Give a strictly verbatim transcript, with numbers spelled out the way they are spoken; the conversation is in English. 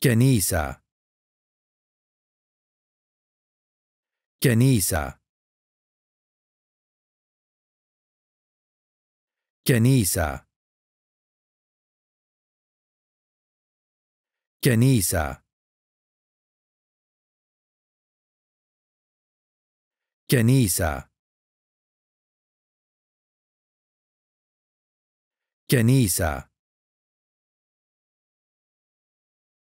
Kenisa, Kenisa, Kenisa, Kenisa, Kenisa, Kenisa.